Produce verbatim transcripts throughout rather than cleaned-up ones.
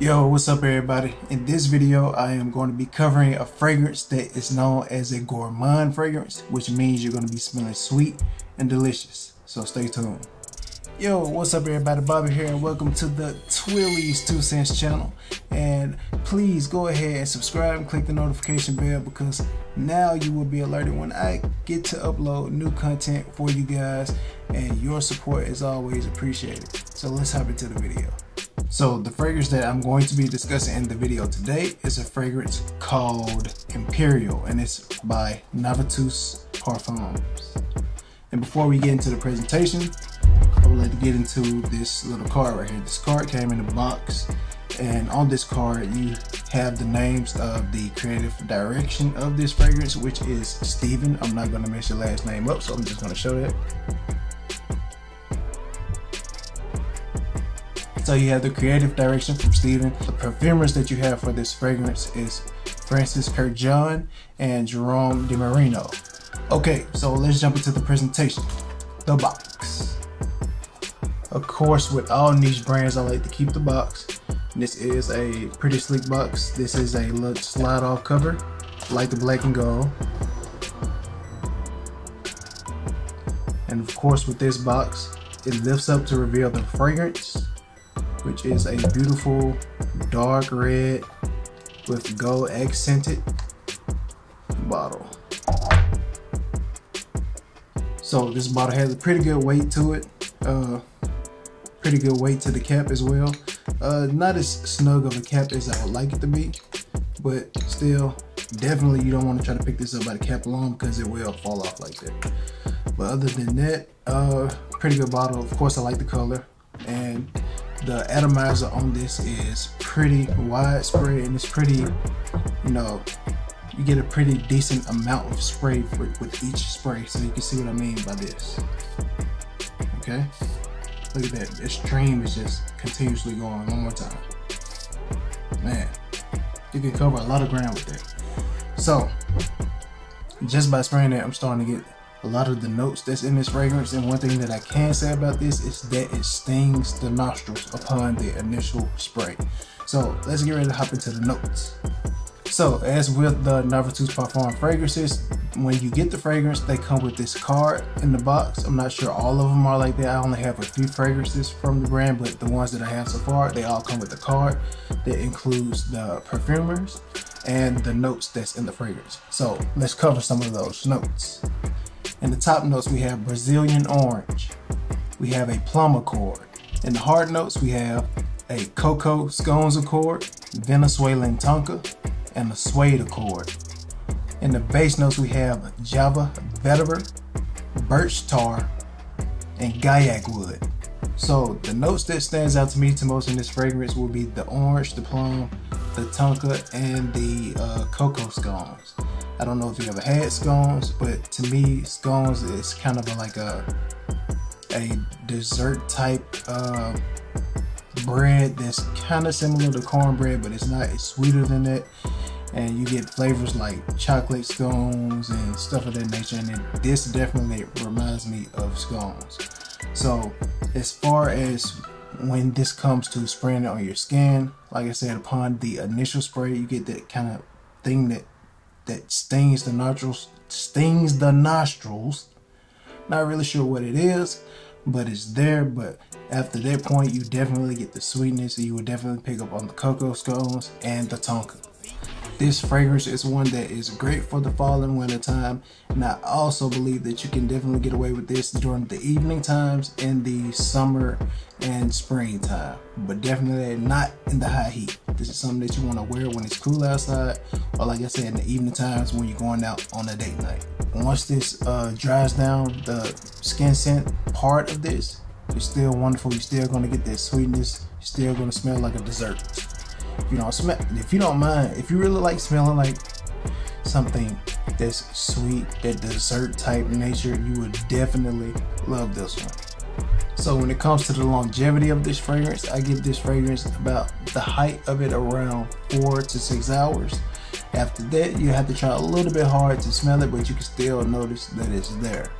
Yo, what's up everybody? In this video I am going to be covering a fragrance that is known as a gourmand fragrance, which means you're going to be smelling sweet and delicious, so stay tuned. Yo, what's up everybody? Bobby here and welcome to the Twilley's two Scents channel, and please go ahead and subscribe and click the notification bell because now you will be alerted when I get to upload new content for you guys, and your support is always appreciated. So let's hop into the video. So the fragrance that I'm going to be discussing in the video today is a fragrance called Imperial, and it's by Navitus Parfums. And before we get into the presentation, I would like to get into this little card right here. This card came in a box, and on this card you have the names of the creative direction of this fragrance, which is Steven. I'm not going to mess your last name up, so I'm just going to show that. So you have the creative direction from Steven. The perfumers that you have for this fragrance is Francis Ker John and Jerome De Marino. Okay, so let's jump into the presentation. The box. Of course, with all niche brands, I like to keep the box. This is a pretty sleek box. This is a little slide-off cover, like the black and gold. And of course, with this box, it lifts up to reveal the fragrance, which is a beautiful dark red with gold accented bottle. So this bottle has a pretty good weight to it, uh, pretty good weight to the cap as well. Uh, not as snug of a cap as I would like it to be, but still, definitely you don't want to try to pick this up by the cap alone because it will fall off like that. But other than that, uh, pretty good bottle. Of course, I like the color, and the atomizer on this is pretty widespread, and it's pretty, you know, you get a pretty decent amount of spray for, with each spray, so you can see what I mean by this. Okay, look at that, this stream is just continuously going. One more time, man, you can cover a lot of ground with that. So just by spraying that, I'm starting to get a lot of the notes that's in this fragrance, and one thing that I can say about this is that it stings the nostrils upon the initial spray. So let's get ready to hop into the notes. So as with the Navitus Parfums fragrances, when you get the fragrance, they come with this card in the box. I'm not sure all of them are like that. I only have a few fragrances from the brand, but the ones that I have so far, they all come with a card that includes the perfumers and the notes that's in the fragrance. So let's cover some of those notes. In the top notes, we have Brazilian Orange. We have a Plum Accord. In the hard notes, we have a Cocoa Scones Accord, Venezuelan Tonka, and a Suede Accord. In the base notes, we have Java Vetiver, Birch Tar, and Guaiac Wood. So the notes that stands out to me the most in this fragrance will be the orange, the plum, the tonka, and the uh, cocoa scones. I don't know if you ever had scones, but to me, scones is kind of a, like a a dessert type uh, bread that's kind of similar to cornbread, but it's not. It's sweeter than that, and you get flavors like chocolate scones and stuff of that nature. And it, this definitely reminds me of scones. So as far as when this comes to spraying it on your skin, like I said, upon the initial spray, you get that kind of thing that. that stings the nostrils, stings the nostrils. Not really sure what it is, but it's there. But after that point, you definitely get the sweetness, and you will definitely pick up on the cocoa scones and the tonka. This fragrance is one that is great for the fall and winter time, and I also believe that you can definitely get away with this during the evening times, in the summer and spring time, but definitely not in the high heat. This is something that you want to wear when it's cool outside, or like I said, in the evening times when you're going out on a date night. Once this uh, dries down, the skin scent part of this is still wonderful. You're still going to get that sweetness. You're still going to smell like a dessert. If you don't smell, if you don't mind, if you really like smelling like something that's sweet, that dessert type nature, you would definitely love this one. So when it comes to the longevity of this fragrance, I give this fragrance about the height of it around four to six hours. After that, you have to try a little bit hard to smell it, but you can still notice that it's there.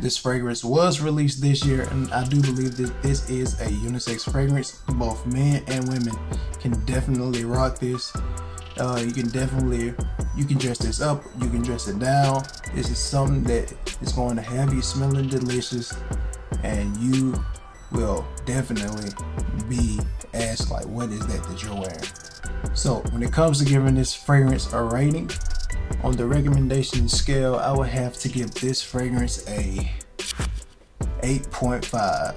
This fragrance was released this year, and I do believe that this is a unisex fragrance. Both men and women can definitely rock this. Uh, you can definitely, you can dress this up, you can dress it down. This is something that is going to have you smelling delicious, and you will definitely be asked, like, what is that that you're wearing? So when it comes to giving this fragrance a rating, on the recommendation scale, I would have to give this fragrance a eight point five.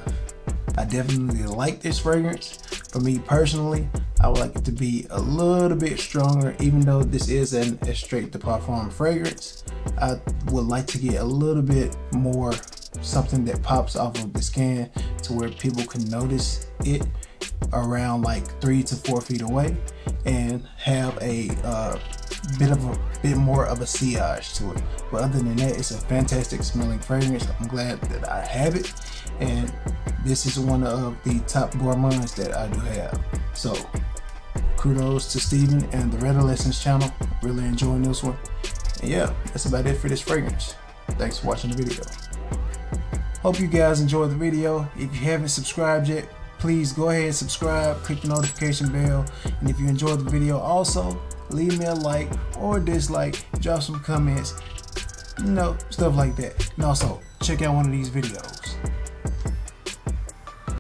I definitely like this fragrance. For me personally, I would like it to be a little bit stronger. Even though this is an Estrait de Parfum fragrance, I would like to get a little bit more something that pops off of this can to where people can notice it around like three to four feet away, and have a uh, bit of a bit more of a sillage to it. But other than that, it's a fantastic smelling fragrance. I'm glad that I have it, and this is one of the top gourmands that I do have. So kudos to Steven and the Redolescence channel. Really enjoying this one. And yeah, that's about it for this fragrance. Thanks for watching the video. Hope you guys enjoyed the video. If you haven't subscribed yet, please go ahead and subscribe, click the notification bell, and if you enjoyed the video, also leave me a like or dislike, drop some comments, you know, stuff like that. And also check out one of these videos.